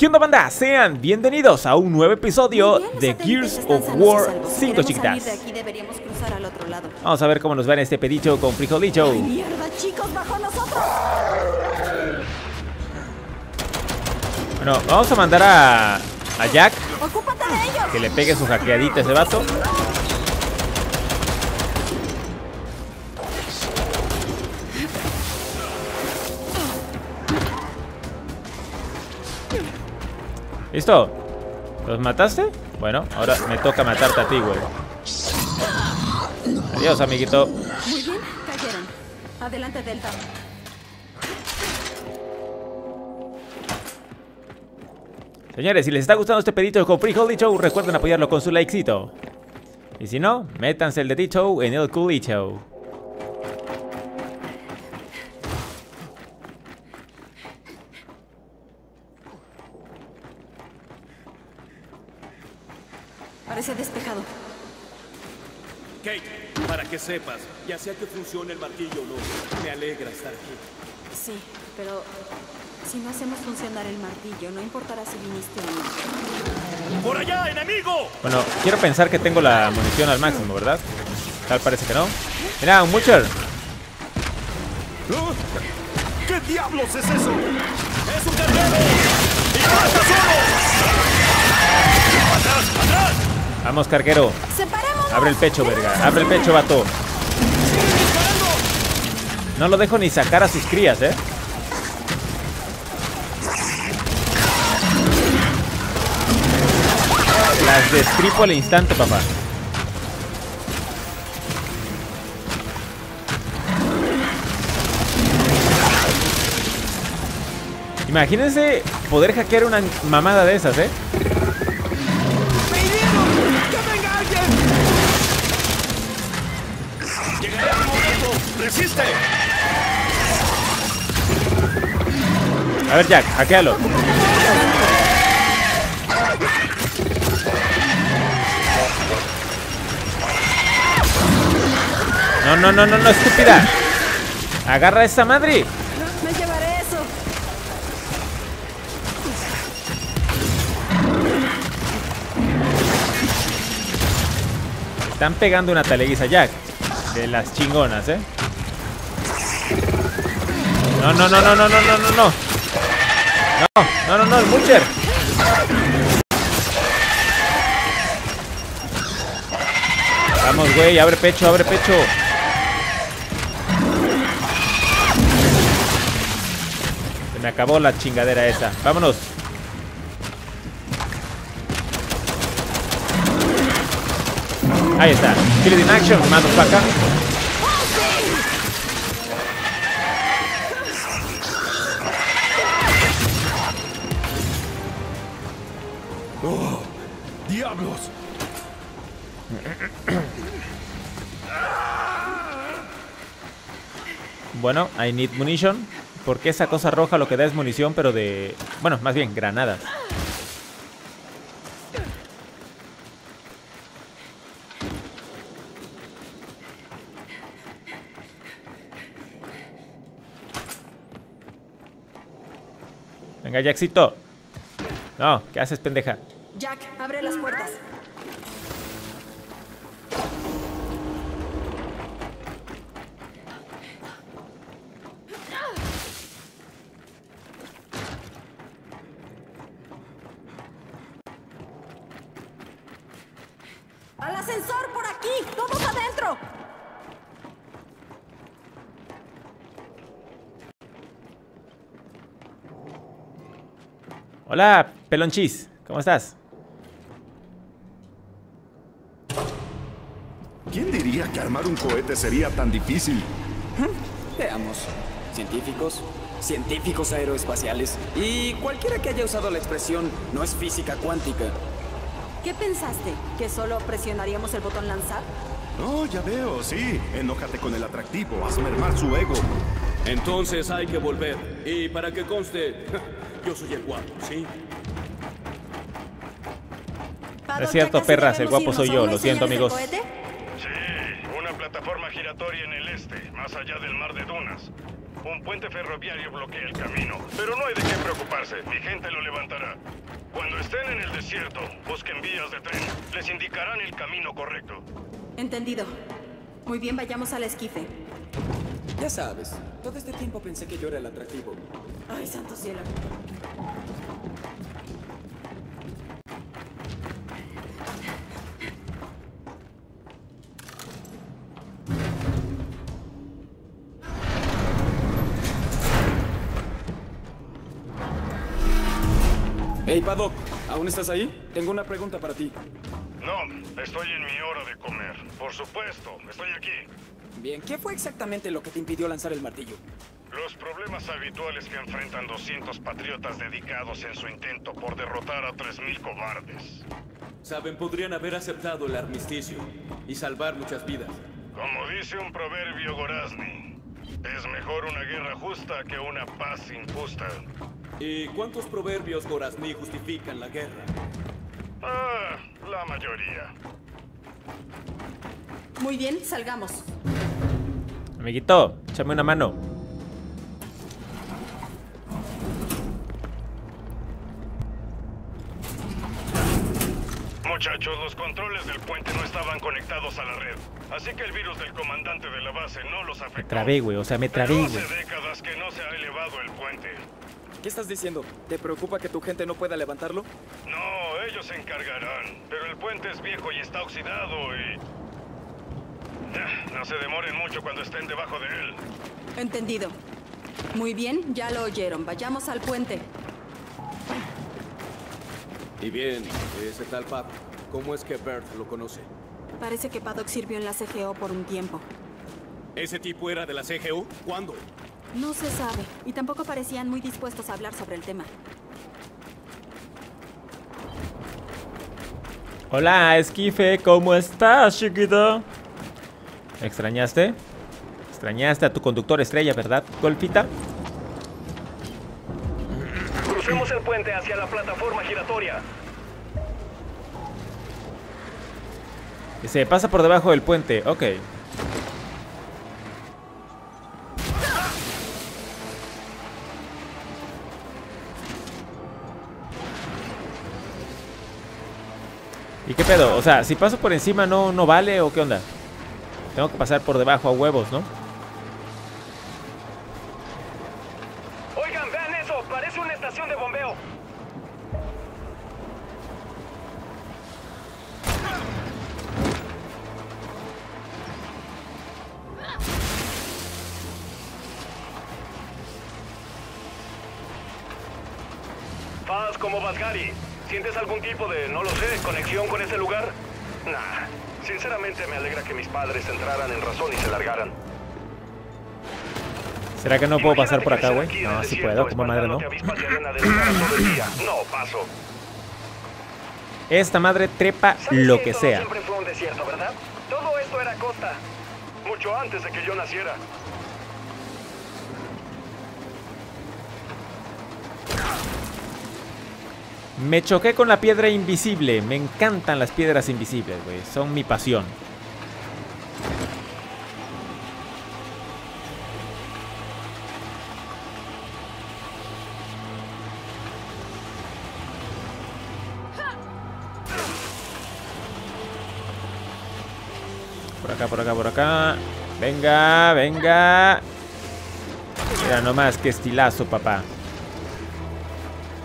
¿Qué onda, banda? Sean bienvenidos a un nuevo episodio de Gears of War 5, chiquitas. Vamos a ver cómo nos va en este pedicho con frijolicho. Bueno, vamos a mandar a Jack que le pegue su hackeadita a ese vato. ¿Listo? ¿Los mataste? Bueno, ahora me toca matarte a ti, güey. Adiós, amiguito. Muy bien, cayeron. Adelante, Delta. Señores, si les está gustando este pedito con frijolicho, recuerden apoyarlo con su likecito. Y si no, métanse el dedito en el culicho. Parece despejado. Kate, para que sepas, ya sea que funcione el martillo o no, me alegra estar aquí. Sí, pero si no hacemos funcionar el martillo, no importará si viniste o no. ¡Por allá, enemigo! Bueno, quiero pensar que tengo la munición al máximo, ¿verdad? Tal parece que no. ¡Mira, un Butcher! ¿Qué diablos es eso? ¡Es un guerrero! ¡Y mata solo! ¡Atrás, atrás! Vamos, carguero. Abre el pecho, verga. Abre el pecho, vato. No lo dejo ni sacar a sus crías, eh. Las destripo al instante, papá. Imagínense poder hackear una mamada de esas, eh. ¡Resiste! A ver, Jack, hackealo. No, no, no, no, no, estúpida. Agarra a esa madre. Me llevaré eso. Están pegando una taleguiza, Jack. De las chingonas, eh. No, no, no, no, no, no, no, no, no. No, no, no, el Butcher. Vamos, güey, abre pecho, abre pecho. Se me acabó la chingadera esa. Vámonos. Ahí está. Kill it in action, motherfucker. Diablos. Bueno, I need munition. Porque esa cosa roja lo que da es munición, pero de... Bueno, más bien, granadas. Venga, Jackcito. No, ¿qué haces, pendeja? Jack, abre las puertas. ¡Al ascensor por aquí! ¡Todos adentro! Hola, pelonchis. ¿Cómo estás? ¿Quién diría que armar un cohete sería tan difícil? Veamos. Científicos aeroespaciales y cualquiera que haya usado la expresión no es física cuántica. ¿Qué pensaste? ¿Que solo presionaríamos el botón lanzar? No, ya veo, sí. Enójate con el atractivo, haz mermar su ego. Entonces hay que volver. Y para que conste, yo soy el guapo, ¿sí? Es cierto, perras, el guapo soy yo, lo siento, amigos. Sí, una plataforma giratoria en el este, más allá del mar de dunas. Un puente ferroviario bloquea el camino, pero no hay de qué preocuparse. Mi gente lo levantará. Cuando estén en el desierto, busquen vías de tren. Les indicarán el camino correcto. Entendido. Muy bien, vayamos al esquife. Ya sabes, todo este tiempo pensé que yo era el atractivo. Ay, santo cielo. Hey, Paddock, ¿aún estás ahí? Tengo una pregunta para ti. No, estoy en mi hora de comer. Por supuesto, estoy aquí. Bien, ¿qué fue exactamente lo que te impidió lanzar el martillo? Los problemas habituales que enfrentan 200 patriotas dedicados en su intento por derrotar a 3.000 cobardes. Saben, podrían haber aceptado el armisticio y salvar muchas vidas. Como dice un proverbio Gorasni, es mejor una guerra justa que una paz injusta. ¿Y cuántos proverbios Gorasni justifican la guerra? Ah, la mayoría. Muy bien, salgamos. Amiguito, échame una mano. Muchachos, los controles del puente no estaban conectados a la red, así que el virus del comandante de la base no los afectó. Me trabé, güey, o sea, me trabé, güey. Hace décadas que no se ha elevado el puente. ¿Qué estás diciendo? ¿Te preocupa que tu gente no pueda levantarlo? No, ellos se encargarán. Pero el puente es viejo y está oxidado y... no se demoren mucho cuando estén debajo de él. Entendido. Muy bien, ya lo oyeron. Vayamos al puente. Y bien, ese tal Paddock, ¿cómo es que Bert lo conoce? Parece que Paddock sirvió en la CGO por un tiempo. ¿Ese tipo era de la CGO? ¿Cuándo? No se sabe, y tampoco parecían muy dispuestos a hablar sobre el tema. Hola, esquife, ¿cómo estás, chiquito? ¿Extrañaste? Extrañaste a tu conductor estrella, ¿verdad, Golfita? Crucemos el puente hacia la plataforma giratoria. Se pasa por debajo del puente, ok. ¿Y qué pedo? O sea, si paso por encima no vale o qué onda. Tengo que pasar por debajo a huevos, ¿no? Oigan, vean eso, parece una estación de bombeo. Paz como Vasgari. ¿Sientes algún tipo de, no lo sé, conexión con ese lugar? Nah, sinceramente me alegra que mis padres entraran en razón y se largaran. ¿Será que no puedo pasar por acá, güey? No, sí puedo, como madre no. No paso. Esta madre trepa lo que sea. Siempre fue un desierto, ¿verdad? Todo esto era costa, mucho antes de que yo naciera. Me choqué con la piedra invisible. Me encantan las piedras invisibles, güey. Son mi pasión. Por acá, por acá, por acá. Venga, venga. Mira nomás, qué estilazo, papá.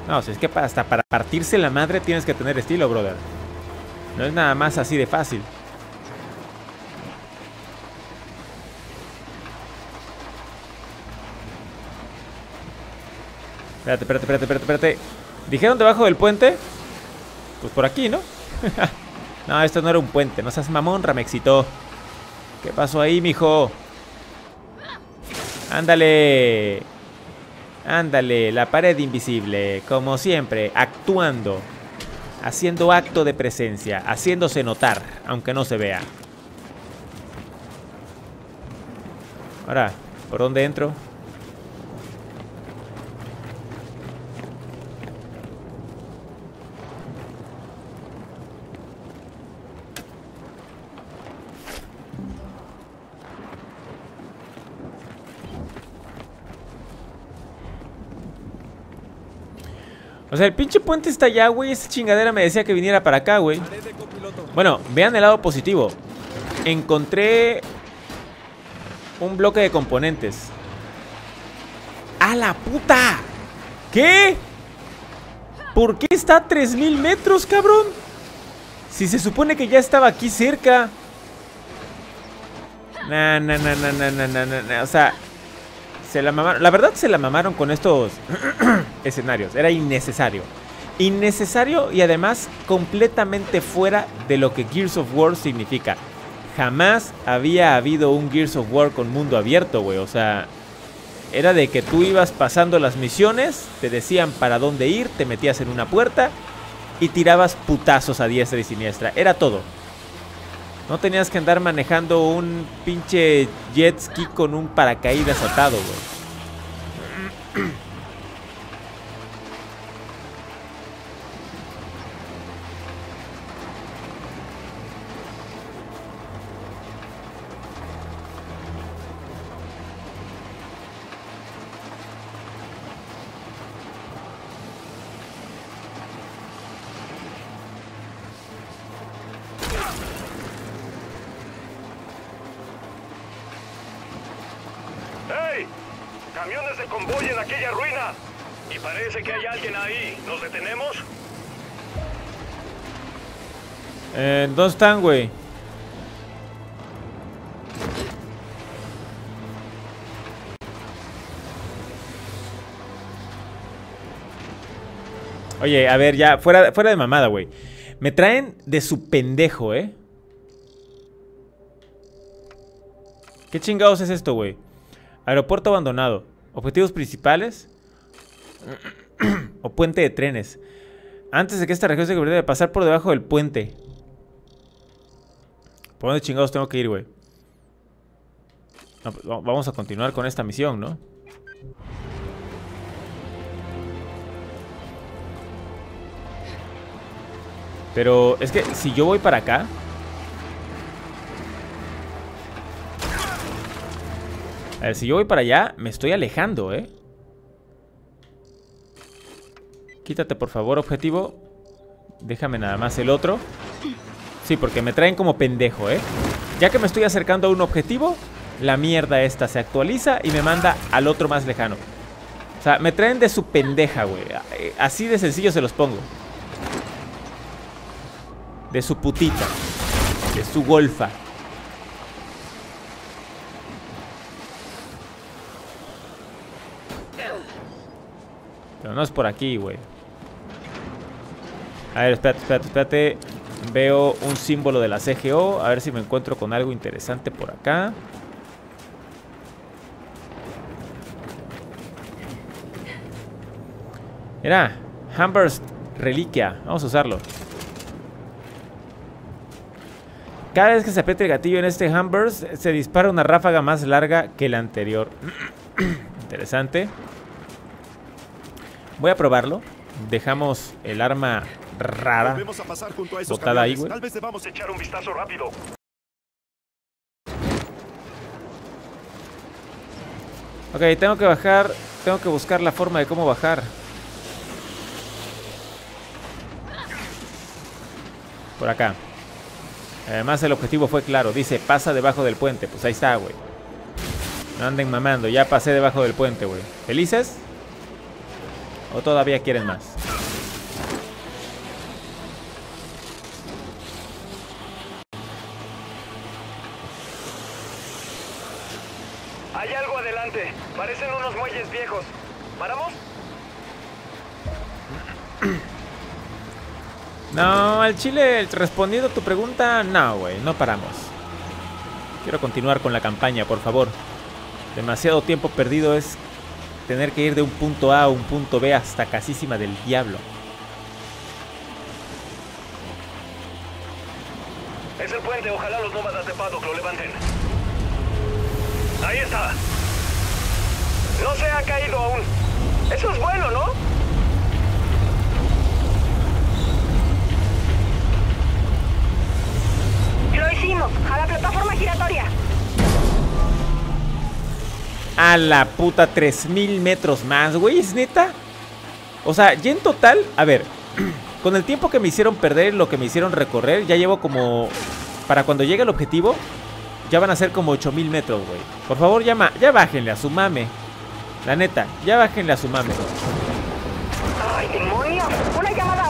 No, si es que hasta para partirse la madre tienes que tener estilo, brother. No es nada más así de fácil. Espérate, espérate, espérate, espérate, espérate. ¿Dijeron debajo del puente? Pues por aquí, ¿no? No, esto no era un puente. No seas mamón, ramexito. ¿Qué pasó ahí, mijo? Ándale. Ándale, la pared invisible, como siempre, actuando, haciendo acto de presencia, haciéndose notar, aunque no se vea. Ahora, ¿por dónde entro? O sea, el pinche puente está allá, güey. Esa chingadera me decía que viniera para acá, güey. Bueno, vean el lado positivo. Encontré un bloque de componentes. ¡A la puta! ¿Qué? ¿Por qué está a 3000 metros, cabrón? Si se supone que ya estaba aquí cerca. Nah. O sea, se la mamaron. La verdad se la mamaron con estos escenarios. Era innecesario. Innecesario y además completamente fuera de lo que Gears of War significa. Jamás había habido un Gears of War con mundo abierto, güey. O sea, era de que tú ibas pasando las misiones, te decían para dónde ir, te metías en una puerta y tirabas putazos a diestra y siniestra. Era todo. No tenías que andar manejando un pinche jet ski con un paracaídas atado, güey. Camiones de convoy en aquella ruina. Y parece que hay alguien ahí. ¿Nos detenemos? ¿Dónde están, güey? Oye, a ver, ya, fuera de mamada, güey. Me traen de su pendejo, ¿eh? ¿Qué chingados es esto, güey? Aeropuerto abandonado. Objetivos principales o puente de trenes. Antes de que esta región se convierta en pasar por debajo del puente. ¿Por dónde chingados tengo que ir, güey? No, vamos a continuar con esta misión, ¿no? Pero es que si yo voy para acá... A ver, si yo voy para allá, me estoy alejando, ¿eh? Quítate, por favor, objetivo. Déjame nada más el otro. Sí, porque me traen como pendejo, ¿eh? Ya que me estoy acercando a un objetivo, la mierda esta se actualiza y me manda al otro más lejano. O sea, me traen de su pendeja, güey. Así de sencillo se los pongo. De su putita. De su golfa. Pero no es por aquí, güey. A ver, espérate. Veo un símbolo de la CGO. A ver si me encuentro con algo interesante por acá. Mira, Hamburst, reliquia. Vamos a usarlo. Cada vez que se aprieta el gatillo en este Hamburst, se dispara una ráfaga más larga que la anterior. Interesante. Voy a probarlo. Dejamos el arma rara botada ahí, güey. Tal vez debamos echar un vistazo rápido. Ok, tengo que bajar. Tengo que buscar la forma de cómo bajar. Por acá. Además el objetivo fue claro. Dice, pasa debajo del puente. Pues ahí está, güey. No anden mamando. Ya pasé debajo del puente, güey. ¿Felices? ¿O todavía quieren más? Hay algo adelante. Parecen unos muelles viejos. ¿Paramos? No, al chile, respondiendo a tu pregunta, no, güey, no paramos. Quiero continuar con la campaña, por favor. Demasiado tiempo perdido es... tener que ir de un punto A a un punto B hasta casísima del diablo. Es el puente, ojalá los nómadas de Paddock lo levanten. Ahí está. No se ha caído aún. Eso es bueno, ¿no? Lo hicimos, a la plataforma giratoria. A la puta, 3000 metros más, güey, ¿es neta? O sea, ya en total, a ver, con el tiempo que me hicieron perder, lo que me hicieron recorrer, ya llevo como... Para cuando llegue el objetivo, ya van a ser como 8000 metros, güey. Por favor, ya bájenle a su mame. La neta, ya bájenle a su mame. ¡Ay, demonio! ¡Una llamada!